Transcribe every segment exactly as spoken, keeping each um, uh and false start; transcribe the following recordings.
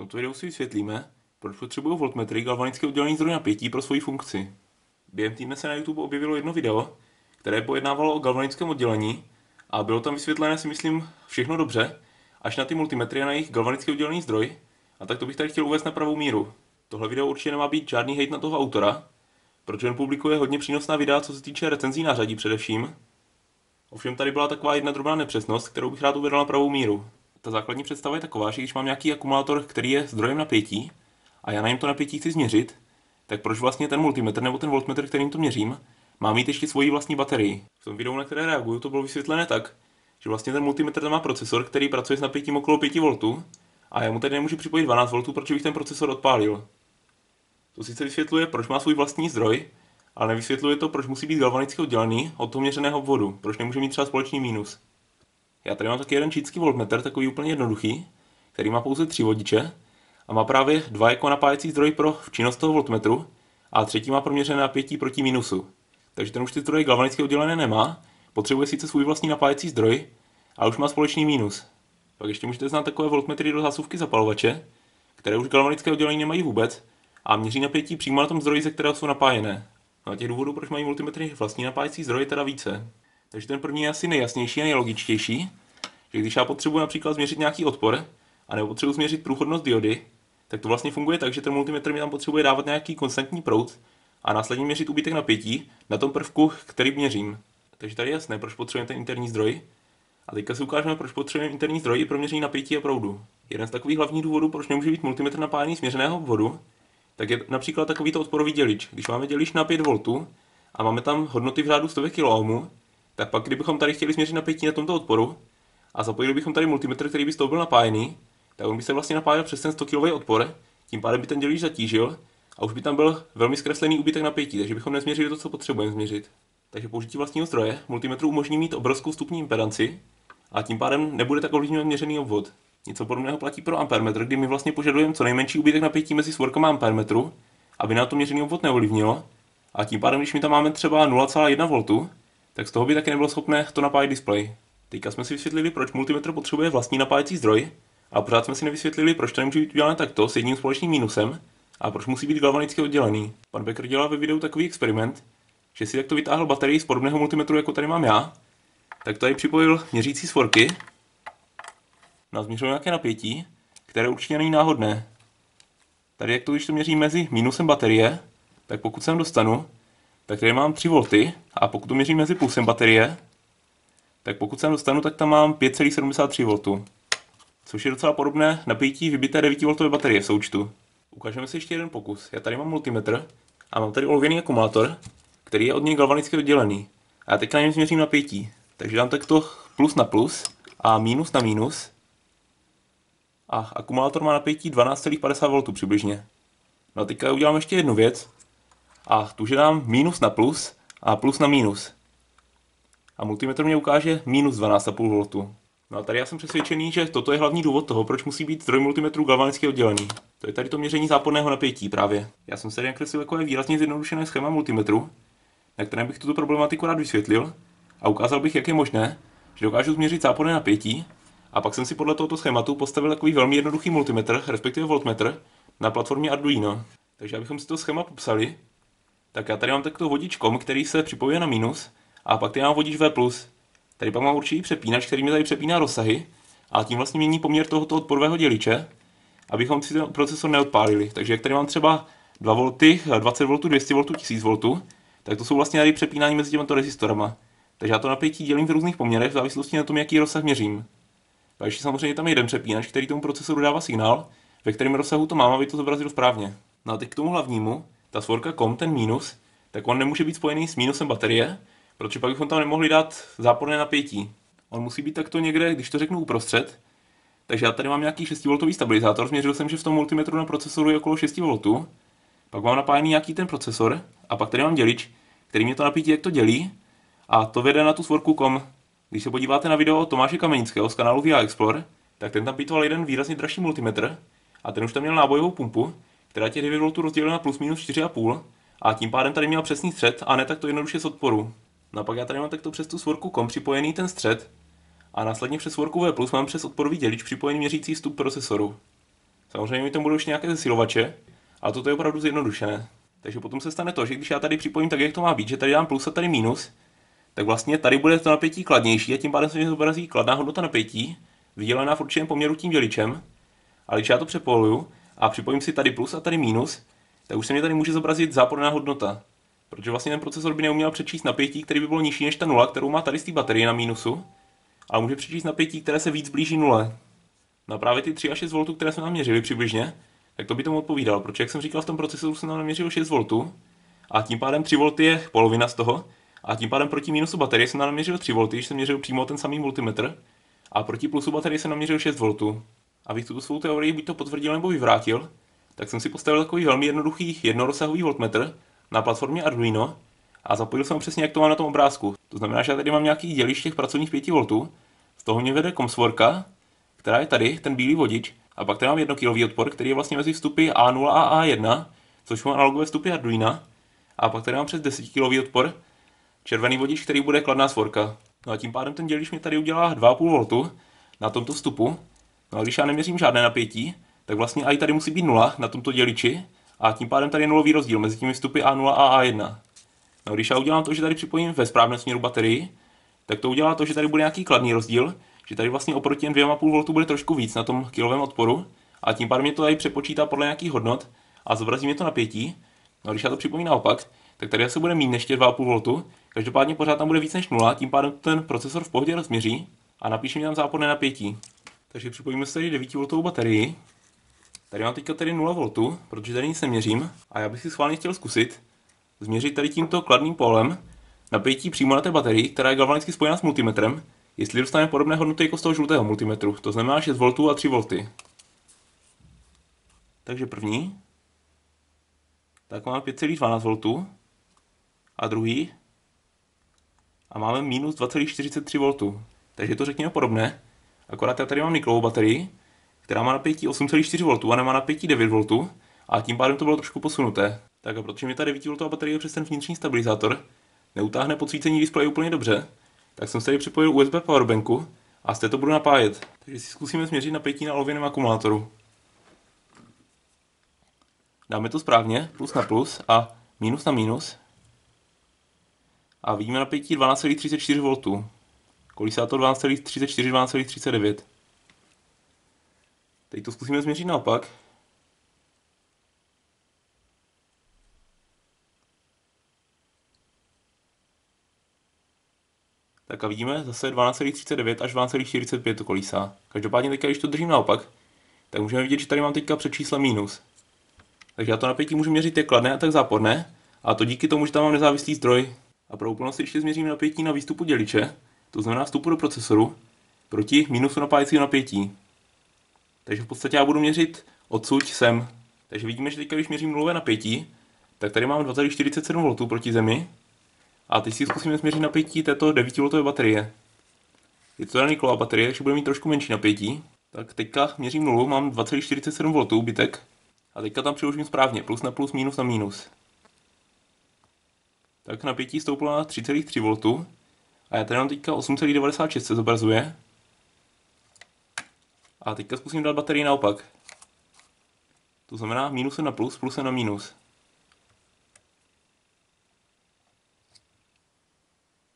V tomto videu si vysvětlíme, proč potřebují voltmetry galvanicky oddělení zdroj napětí pro svoji funkci. Během týdne se na YouTube objevilo jedno video, které pojednávalo o galvanickém oddělení a bylo tam vysvětlené, si myslím, všechno dobře, až na ty multimetry a na jejich galvanicky oddělený zdroj, a tak to bych tady chtěl uvést na pravou míru. Tohle video určitě nemá být žádný hejt na toho autora, protože on publikuje hodně přínosná videa, co se týče recenzí nářadí především. Ovšem tady byla taková jedna drobná nepřesnost, kterou bych rád uvedl na pravou míru. Ta základní představa je taková, že když mám nějaký akumulátor, který je zdrojem napětí, a já na něm to napětí chci změřit, tak proč vlastně ten multimetr nebo ten voltmetr, kterým to měřím, má mít ještě svoji vlastní baterii? V tom videu, na které reaguju, to bylo vysvětlené tak, že vlastně ten multimetr tam má procesor, který pracuje s napětím okolo pěti voltů, a já mu tady nemůžu připojit dvanáct voltů, protože bych ten procesor odpálil. To sice vysvětluje, proč má svůj vlastní zdroj, ale nevysvětluje to, proč musí být galvanicky oddělený od toho měřeného obvodu, proč nemůže mít třeba společný mínus. Já tady mám taky jeden čínský voltmetr, takový úplně jednoduchý, který má pouze tři vodiče a má právě dva jako napájecí zdroj pro činnost toho voltmetru a třetí má proměřené napětí proti minusu. Takže ten už ty zdroje galvanicky oddělené nemá, potřebuje sice svůj vlastní napájecí zdroj, ale už má společný minus. Pak ještě můžete znát takové voltmetry do zásuvky zapalovače, které už galvanické oddělení nemají vůbec a měří napětí přímo na tom zdroji, ze kterého jsou napájené. No a těch důvodů, proč mají multimetry vlastní napájecí zdroje, teda více. Takže ten první je asi nejjasnější a nejlogičtější, že když já potřebuji například změřit nějaký odpor, anebo potřebuji změřit průchodnost diody, tak to vlastně funguje tak, že ten multimetr mi tam potřebuje dávat nějaký konstantní proud a následně měřit úbytek napětí na tom prvku, který měřím. Takže tady je jasné, proč potřebujeme ten interní zdroj. A teďka si ukážeme, proč potřebujeme interní zdroj i pro měření napětí a proudu. Jeden z takových hlavních důvodů, proč nemůže být multimetr napájený směřeného obvodu, tak je například takovýto odporový dělič. Když máme dělič na pět voltů a máme tam hodnoty v řádu stovek kiloohmů, tak pak kdybychom tady chtěli změřit napětí na tomto odporu a zapojili bychom tady multimetr, který by z toho byl napájený, tak on by se vlastně napájel přes ten sto kilovoltový odpor, tím pádem by ten dělič zatížil a už by tam byl velmi zkreslený úbytek napětí, takže bychom nezměřili to, co potřebujeme změřit. Takže použití vlastního zdroje multimetru umožní mít obrovskou vstupní impedanci a tím pádem nebude tak ovlivňovat měřený obvod. Něco podobného platí pro ampermetr, kdy my vlastně požadujeme co nejmenší úbytek napětí mezi svorkama ampermetru, aby na to měřený obvod neovlivnilo, a tím pádem, když my tam máme třeba nula celá jedna voltu, tak z toho by taky nebylo schopné to napájet displej. Teďka jsme si vysvětlili, proč multimetr potřebuje vlastní napájecí zdroj, a pořád jsme si nevysvětlili, proč to nemůže být udělané takto s jedním společným mínusem a proč musí být galvanicky oddělený. Pan Becker dělal ve videu takový experiment, že si takto vytáhl baterii z podobného multimetru, jako tady mám já, tak tady připojil měřící svorky, nazměřil nějaké napětí, které určitě není náhodné. Tady jak to, když to měří mezi mínusem baterie, tak pokud sem dostanu, tak tady mám tři volty a pokud to měřím mezi plusem baterie, tak pokud sem dostanu, tak tam mám pět celá sedmdesát tři voltu, což je docela podobné napětí vybité devítivoltové baterie v součtu. Ukážeme si ještě jeden pokus. Já tady mám multimetr a mám tady olověný akumulátor, který je od něj galvanicky oddělený. A já teď na něm změřím napětí. Takže dám takto plus na plus a minus na minus. A akumulátor má napětí dvanáct celá padesát voltů přibližně. No a teďka udělám ještě jednu věc. A tu, že dám minus na plus a plus na minus. A multimetr mě ukáže minus dvanáct celá pět voltu. No a tady já jsem přesvědčený, že toto je hlavní důvod toho, proč musí být zdroj multimetru galvanicky oddělený. To je tady to měření záporného napětí právě. Já jsem se nakreslil takové výrazně zjednodušené schéma multimetru, na kterém bych tuto problematiku rád vysvětlil a ukázal bych, jak je možné, že dokážu změřit záporné napětí, a pak jsem si podle tohoto schématu postavil takový velmi jednoduchý multimetr, respektive voltmetr, na platformě Arduino. Takže abychom si to schéma popsali, tak já tady mám takto vodič kom, který se připojuje na minus, a pak tady mám vodič V plus. Tady pak mám určitý přepínač, který mi tady přepíná rozsahy, a tím vlastně mění poměr tohoto odporového děliče, abychom si ten procesor neodpálili. Takže jak tady mám třeba dva volty, dvacet voltů, dvě stě voltů, tisíc voltů, tak to jsou vlastně tady přepínání mezi těmito rezistorama. Takže já to napětí dělím v různých poměrech v závislosti na tom, jaký rozsah měřím. Takže samozřejmě tam je jeden přepínač, který tomu procesoru dává signál, ve kterém rozsahu to mám, aby to zobrazilo správně. No a teď k tomu hlavnímu, ta svorka kom, ten minus, tak on nemůže být spojený s minusem baterie, protože pak bychom tam nemohli dát záporné napětí. On musí být takto někde, když to řeknu, uprostřed. Takže já tady mám nějaký šestivoltový stabilizátor, změřil jsem, že v tom multimetru na procesoru je okolo šest voltů. Pak mám napájený nějaký ten procesor a pak tady mám dělič, který mě to napětí jak to dělí a to vede na tu svorku kom. Když se podíváte na video Tomáše Kameňského z kanálu Via Explore, tak ten tam pitoval jeden výrazně dražší multimetr a ten už tam měl nábojovou pumpu, která těch devět voltů rozdělila na plus minus čtyři celá pět a tím pádem tady měl přesný střed a ne takto jednoduše z odporu. No a pak já tady mám takto přes tu svorku kom připojený ten střed a následně přes svorku V plus mám přes odporový dělič připojený měřící vstup procesoru. Samozřejmě mi tomu budou už nějaké zesilovače, ale toto je opravdu zjednodušené. Takže potom se stane to, že když já tady připojím tak, jak to má být, že tady dám plus a tady minus, tak vlastně tady bude to napětí kladnější a tím pádem se mi zobrazí kladná hodnota napětí, vydělená v určitém poměru tím děličem. Ale když já to přepoluju a připojím si tady plus a tady minus, tak už se mě tady může zobrazit záporná hodnota. Protože vlastně ten procesor by neuměl přečíst napětí, které by bylo nižší než ta nula, kterou má tady z té baterie na mínusu, ale může přečíst napětí, které se víc blíží nule. No a právě ty tři až šest voltů, které jsme naměřili přibližně, tak to by tomu odpovídalo, protože jak jsem říkal, v tom procesoru jsem nám naměřil šest voltů a tím pádem tři volty je polovina z toho a tím pádem proti mínusu baterie jsem nám naměřil tři volty, když jsem měřil přímo ten samý multimetr a proti plusu baterie jsem naměřil šest voltů. Abych tuto svou teorii buď to potvrdil nebo vyvrátil, tak jsem si postavil takový velmi jednoduchý jednorosahový voltmetr na platformě Arduino a zapojil jsem ho přesně, jak to mám na tom obrázku. To znamená, že já tady mám nějaký dělič těch pracovních pěti voltů, z toho mě vede komsvorka, která je tady, ten bílý vodič, a pak tady mám jednokilový odpor, který je vlastně mezi vstupy A nula a A jedna, což jsou analogové vstupy Arduina, a pak tady mám přes desetikilový odpor, červený vodič, který bude kladná svorka. No a tím pádem ten dělič mě tady udělá dva a půl voltu na tomto vstupu. No a když já neměřím žádné napětí, tak vlastně i tady musí být nula na tomto děliči a tím pádem tady je nulový rozdíl mezi těmi vstupy A nula a A jedna. No a když já udělám to, že tady připojím ve správném směru baterii, tak to udělá to, že tady bude nějaký kladný rozdíl, že tady vlastně oproti jen dvě a půl voltu bude trošku víc na tom kilovém odporu a tím pádem mě to tady přepočítá podle nějakých hodnot a zobrazí mě to napětí. No a když já to připojím naopak, tak tady se bude mít než dva a půl voltu, každopádně pořád tam bude víc než nula, tím pádem ten procesor v pohodě rozměří a napíše mi tam záporné napětí. Takže připojíme se tady devítivoltovou baterii. Tady mám teďka tady nula voltů, protože tady nic neměřím. A já bych si schválně chtěl zkusit změřit tady tímto kladným pólem napětí přímo na té baterii, která je galvanicky spojená s multimetrem, jestli dostaneme podobné hodnoty jako z toho žlutého multimetru. To znamená šest voltů a tři volty. Takže první. Tak máme pět celá dvanáct voltů. A druhý. A máme minus dva celá čtyřicet tři voltu. Takže to řekněme podobné. Akorát já tady mám niklovou baterii, která má napětí osm celá čtyři voltu a nemá napětí devět voltů a tím pádem to bylo trošku posunuté. Tak a protože mi ta devítivoltová baterie přes ten vnitřní stabilizátor neutáhne podsvícení displeje úplně dobře, tak jsem se tady připojil U S B powerbanku a z této budu napájet. Takže si zkusíme změřit napětí na olověném akumulátoru. Dáme to správně, plus na plus a minus na minus. A vidíme napětí dvanáct celá třicet čtyři voltu. Kolísá to dvanáct celá třicet čtyři, dvanáct celá třicet devět. Teď to zkusíme změřit naopak. Tak a vidíme zase dvanáct celá třicet devět až dvanáct celá čtyřicet pět to kolísá. Každopádně teďka, když to držím naopak, tak můžeme vidět, že tady mám teďka před číslem minus. Takže já to napětí můžu měřit jak kladné a tak záporné. A to díky tomu, že tam mám nezávislý zdroj. A pro úplnost ještě změříme napětí na výstupu děliče. To znamená vstupu do procesoru proti minusu napájecího napětí. Takže v podstatě já budu měřit odsud sem. Takže vidíme, že teďka, když měřím nulové napětí, tak tady mám dva celá čtyřicet sedm voltů proti zemi. A teď si zkusíme změřit napětí této devítivoltové baterie. Je to daný kolová baterie, takže bude mít trošku menší napětí. Tak teďka měřím nulu, mám dva celá čtyřicet sedm voltů ubytek. A teďka tam přiložím správně, plus na plus, minus na minus. Tak napětí stouplo na tři celá tři voltu. A já tady mám teďka osm celá devadesát šest se zobrazuje. A teďka zkusím dát baterii naopak. To znamená minusem na plus, plusem na minus.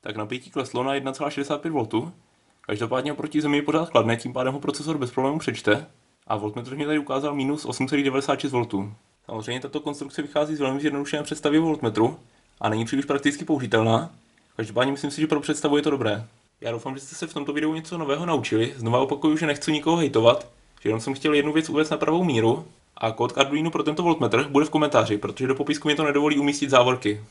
Tak napětí kleslo na jedna celá šedesát pět voltu. Každopádně oproti zemi je pořád kladné, tím pádem ho procesor bez problémů přečte. A voltmetr mě tady ukázal minus osm celá devadesát šest voltu. Samozřejmě tato konstrukce vychází z velmi zjednodušené představy voltmetru a není příliš prakticky použitelná. Každopádně myslím si, že pro představu je to dobré. Já doufám, že jste se v tomto videu něco nového naučili. Znova opakuju, že nechci nikoho hejtovat, že jenom jsem chtěl jednu věc uvést na pravou míru a kód k Arduino pro tento voltmetr bude v komentáři, protože do popisku mě to nedovolí umístit závorky.